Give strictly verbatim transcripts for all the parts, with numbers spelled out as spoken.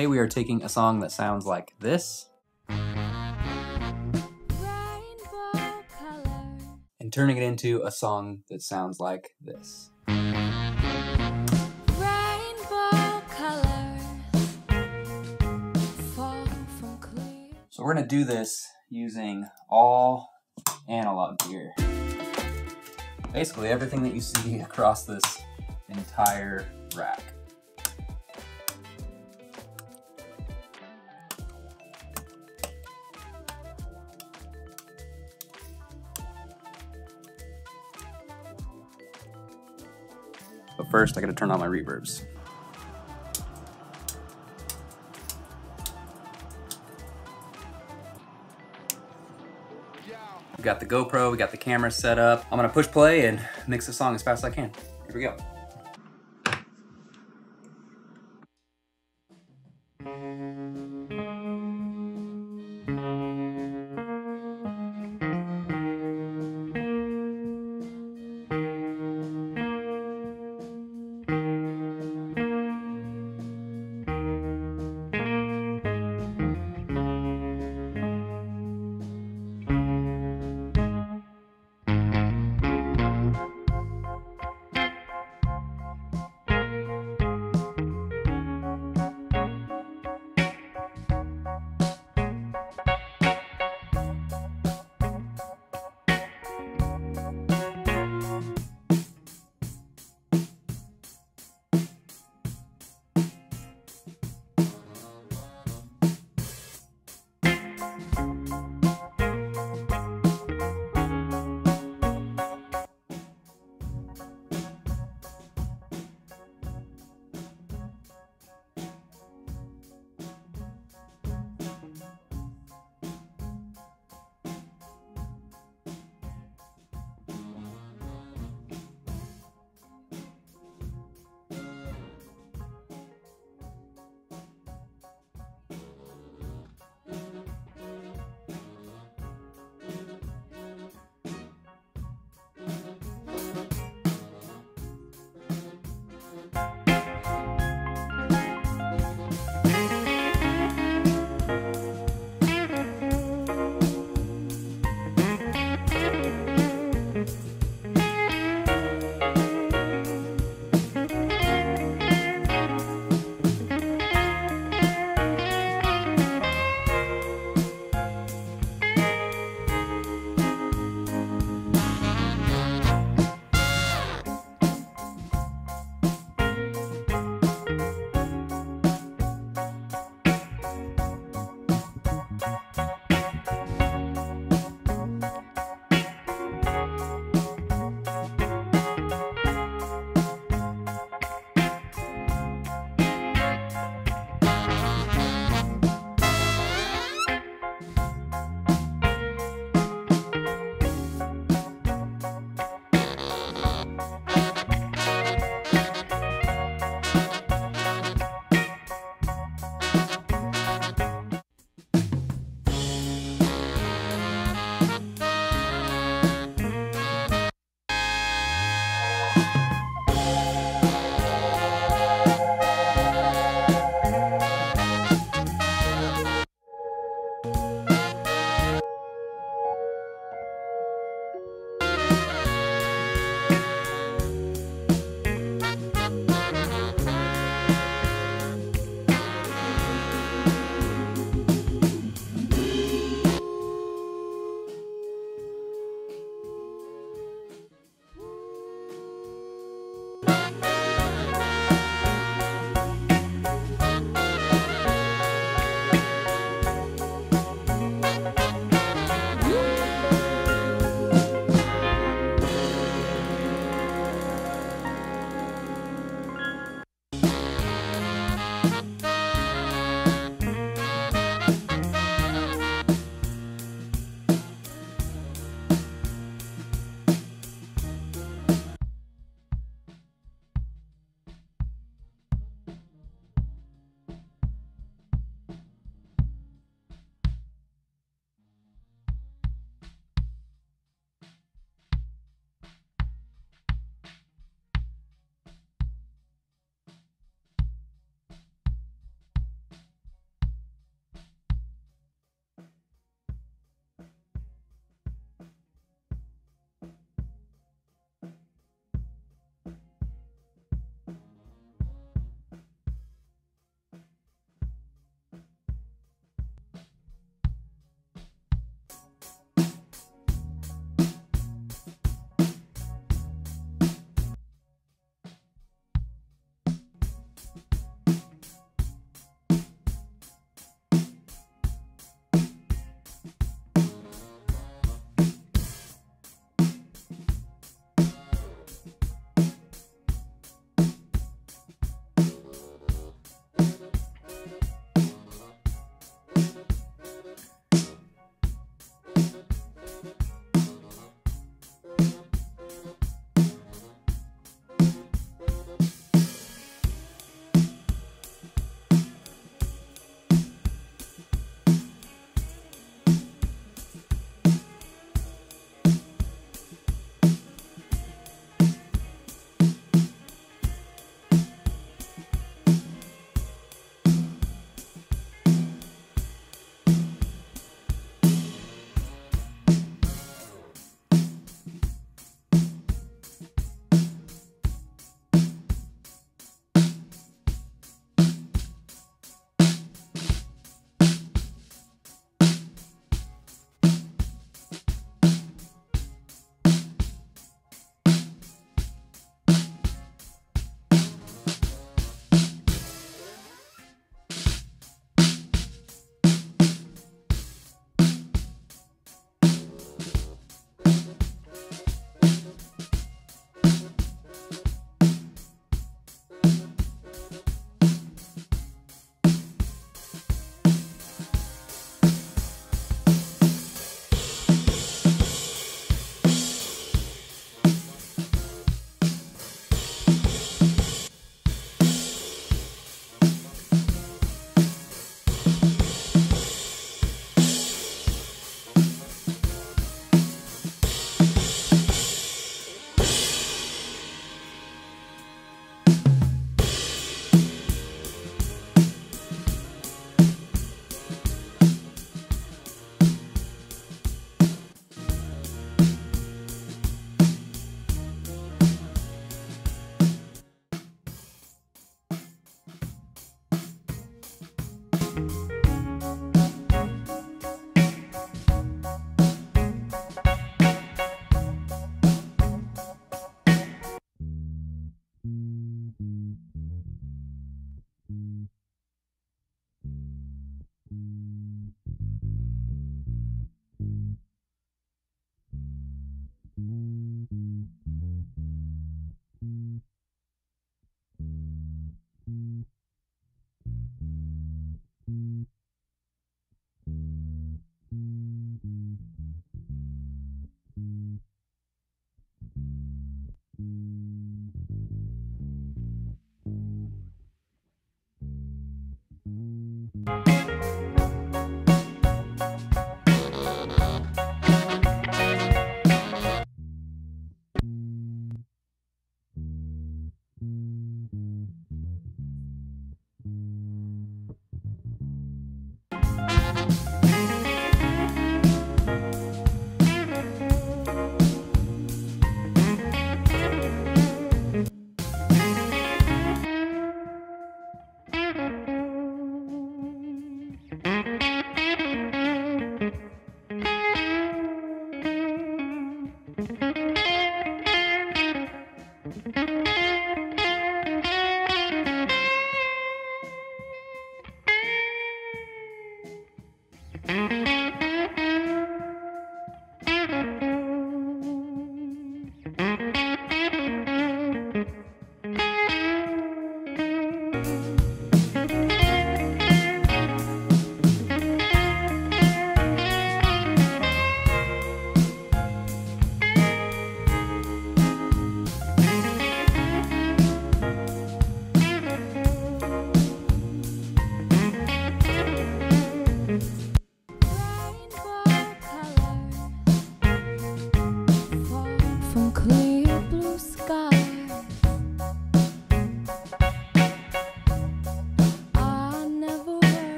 Today we are taking a song that sounds like this and turning it into a song that sounds like this. So we're going to do this using all analog gear. Basically everything that you see across this entire rack. But first I got to turn on my reverbs. We got the GoPro, we got the camera set up. I'm gonna push play and mix the song as fast as I can. Here we go.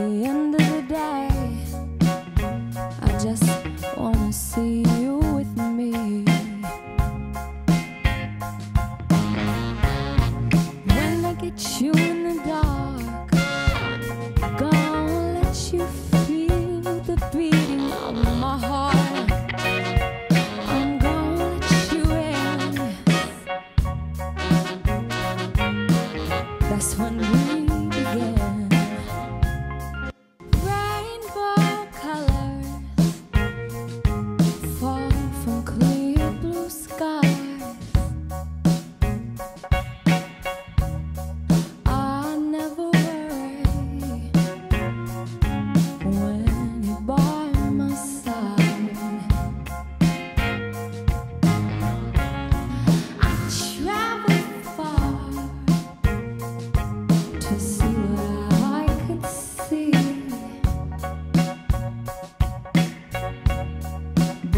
the end of the day, I just wanna see you with me. When I get you in the dark, I'm gonna let you feel the beating of my heart. I'm gonna let you in. That's when we begin.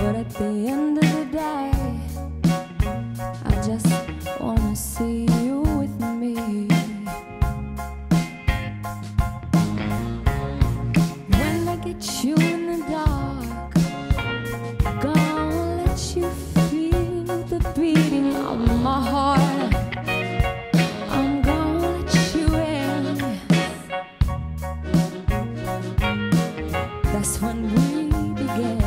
But at the end of the day, I just wanna see you with me. When I get you in the dark, I'm gonna let you feel the beating of my heart. I'm gonna let you in. That's when we begin.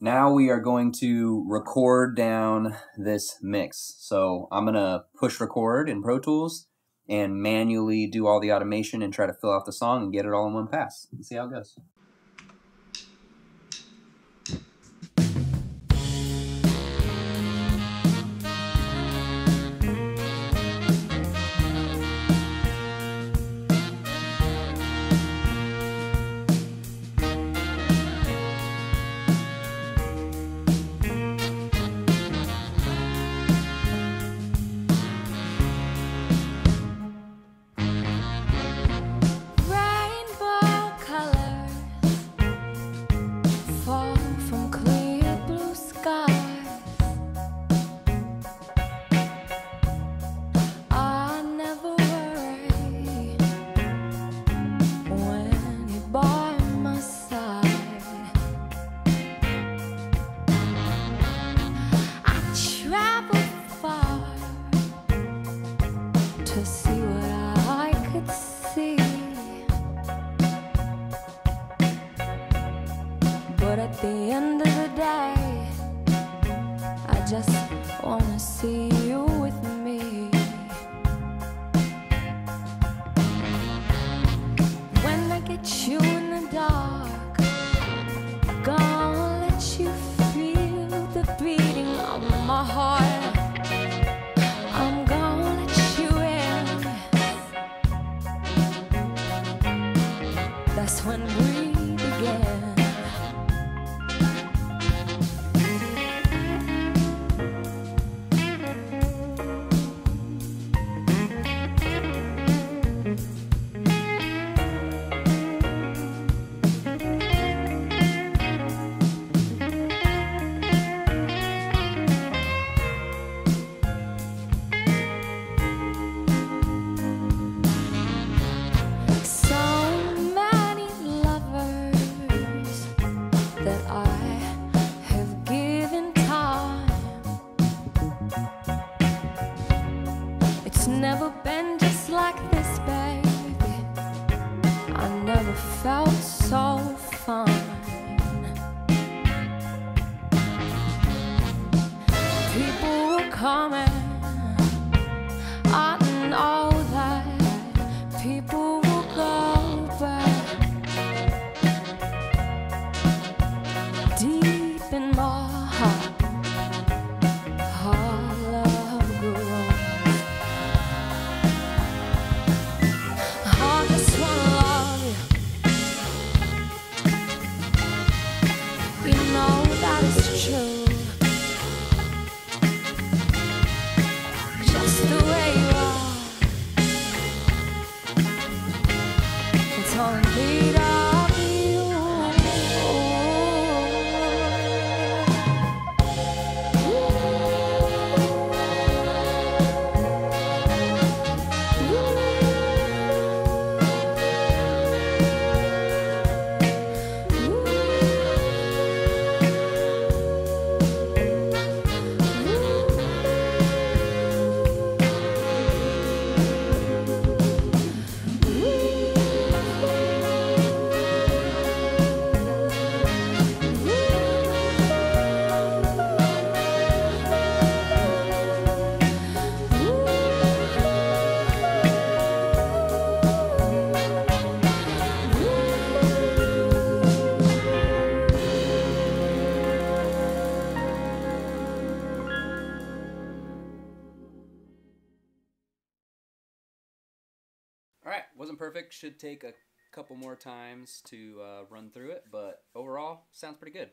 Now we are going to record down this mix. So I'm gonna push record in Pro Tools and manually do all the automation and try to fill out the song and get it all in one pass. Let's see how it goes. But at the end of the day, I just wanna see you with me. When I get you in the dark, I'm gonna let you feel the beating of my heart. I'm gonna let you in. That's when we begin. Never been just like this, baby. I never felt so fine. People were coming, I know that. People will go back. Deep in my heart, Alright, wasn't perfect. Should take a couple more times to uh, run through it, but overall, sounds pretty good.